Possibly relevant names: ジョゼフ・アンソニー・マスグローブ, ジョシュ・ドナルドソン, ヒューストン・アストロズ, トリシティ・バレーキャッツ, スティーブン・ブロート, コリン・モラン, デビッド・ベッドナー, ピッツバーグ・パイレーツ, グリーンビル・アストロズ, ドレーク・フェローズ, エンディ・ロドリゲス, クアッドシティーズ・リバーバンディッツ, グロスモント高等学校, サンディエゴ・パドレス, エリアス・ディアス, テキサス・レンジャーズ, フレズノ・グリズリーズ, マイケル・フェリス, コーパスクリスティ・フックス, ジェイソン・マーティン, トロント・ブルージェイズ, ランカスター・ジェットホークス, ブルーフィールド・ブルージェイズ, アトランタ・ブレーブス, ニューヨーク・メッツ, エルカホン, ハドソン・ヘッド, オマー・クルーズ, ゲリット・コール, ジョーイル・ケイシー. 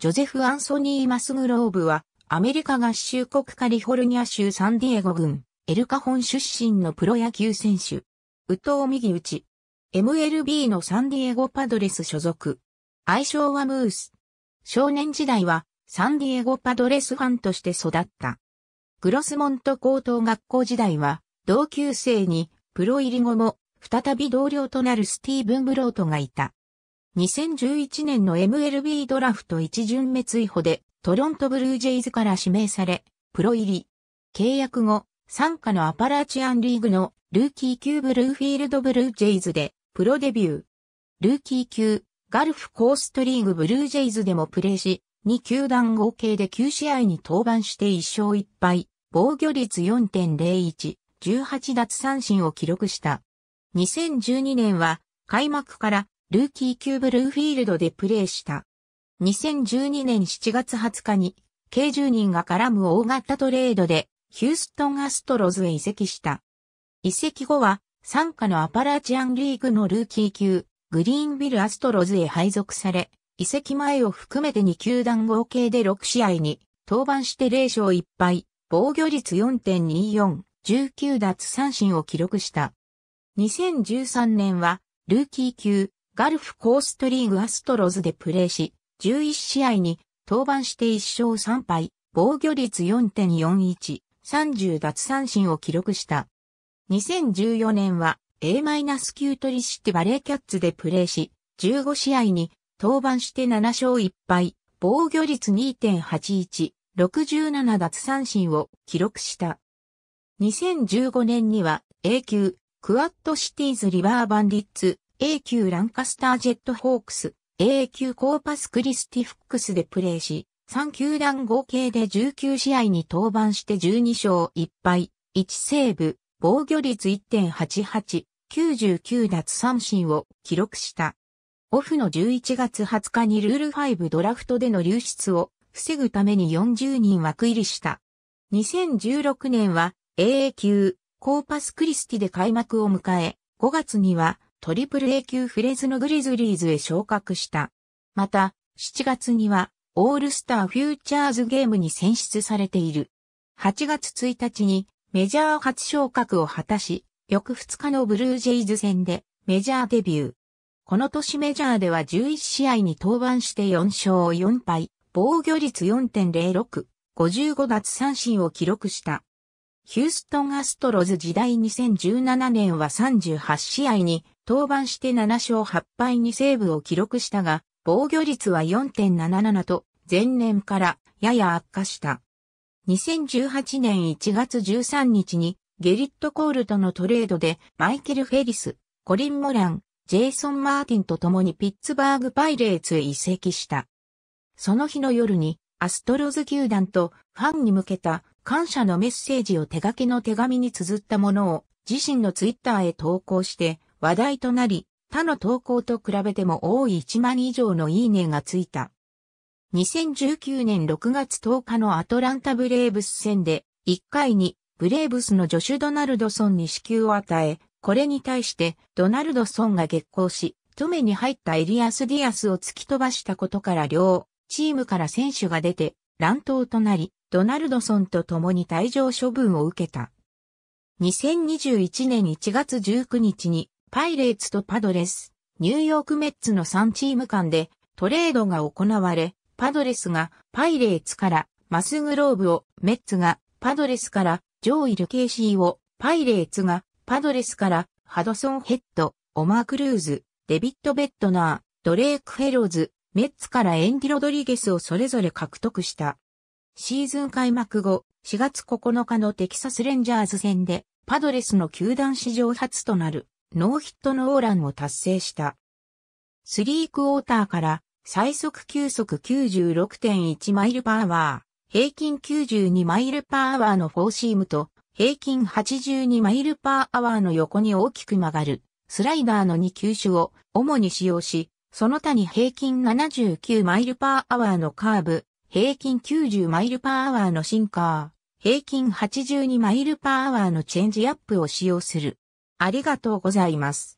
ジョゼフ・アンソニー・マスグローブは、アメリカ合衆国カリフォルニア州サンディエゴ郡、エルカホン出身のプロ野球選手。右投右打ち。MLB のサンディエゴパドレス所属。愛称はムース。少年時代は、サンディエゴパドレスファンとして育った。グロスモント高等学校時代は、同級生に、プロ入り後も、再び同僚となるスティーブン・ブロートがいた。2011年の MLB ドラフト1巡目追捕で、トロントブルージェイズから指名され、プロ入り。契約後、傘下のアパラチアンリーグのルーキー級ブルーフィールドブルージェイズで、プロデビュー。ルーキー級、ガルフコーストリーグブルージェイズでもプレーし、2球団合計で9試合に登板して1勝1敗、防御率 4.01、18奪三振を記録した。2012年は、開幕から、ルーキー級ブルーフィールドでプレーした。2012年7月20日に、計10人が絡む大型トレードで、ヒューストンアストロズへ移籍した。移籍後は、傘下のアパラチアンリーグのルーキー級、グリーンビルアストロズへ配属され、移籍前を含めて2球団合計で6試合に、登板して0勝1敗、防御率 4.24、19奪三振を記録した。2013年は、ルーキー級、ガルフコーストリーグアストロズでプレーし、11試合に登板して1勝3敗、防御率 4.41、30奪三振を記録した。2014年は A- 級トリシティバレーキャッツでプレーし、15試合に登板して7勝1敗、防御率 2.81、67奪三振を記録した。2015年には A 級クアッドシティーズリバーバンディッツ、A 級ランカスタージェットホークス、A 級コーパスクリスティフックスでプレーし、3球団合計で19試合に登板して12勝1敗、1セーブ、防御率 1.88、99奪三振を記録した。オフの11月20日にルール5ドラフトでの流出を防ぐために40人枠入りした。2016年は AA 級コーパスクリスティで開幕を迎え、5月にはAAA級フレズノグリズリーズへ昇格した。また、7月には、オールスターフューチャーズゲームに選出されている。8月1日に、メジャー初昇格を果たし、翌2日のブルージェイズ戦で、メジャーデビュー。この年メジャーでは11試合に登板して4勝4敗、防御率 4.06、55奪三振を記録した。ヒューストンアストロズ時代2017年は38試合に、登板して7勝8敗2セーブを記録したが、防御率は 4.77 と、前年からやや悪化した。2018年1月13日に、ゲリット・コールとのトレードで、マイケル・フェリス、コリン・モラン、ジェイソン・マーティンと共にピッツバーグ・パイレーツへ移籍した。その日の夜に、アストロズ球団とファンに向けた感謝のメッセージを手書きの手紙に綴ったものを、自身のツイッターへ投稿して、話題となり、他の投稿と比べても多い1万以上のいいねがついた。2019年6月10日のアトランタブレーブス戦で、1回にブレーブスのジョシュ・ドナルドソンに四球を与え、これに対してドナルドソンが激高し、止めに入ったエリアス・ディアスを突き飛ばしたことから両チームから選手が出て、乱闘となり、ドナルドソンと共に退場処分を受けた。2021年1月19日に、パイレーツとパドレス、ニューヨークメッツの3チーム間でトレードが行われ、パドレスがパイレーツからマスグローブを、メッツがパドレスからジョーイル・ケイシーを、パイレーツがパドレスからハドソン・ヘッド、オマー・クルーズ、デビッド・ベッドナー、ドレーク・フェローズ、メッツからエンディ・ロドリゲスをそれぞれ獲得した。シーズン開幕後、4月9日のテキサス・レンジャーズ戦で、パドレスの球団史上初となる。ノーヒットノーランを達成した。3クォーターから最速球速 96.1 マイルパーワー、平均92マイルパーワーのフォーシームと平均82マイルパーワーの横に大きく曲がるスライダーの2球種を主に使用し、その他に平均79マイルパーワーのカーブ、平均90マイルパーワーのシンカー、平均82マイルパーワーのチェンジアップを使用する。ありがとうございます。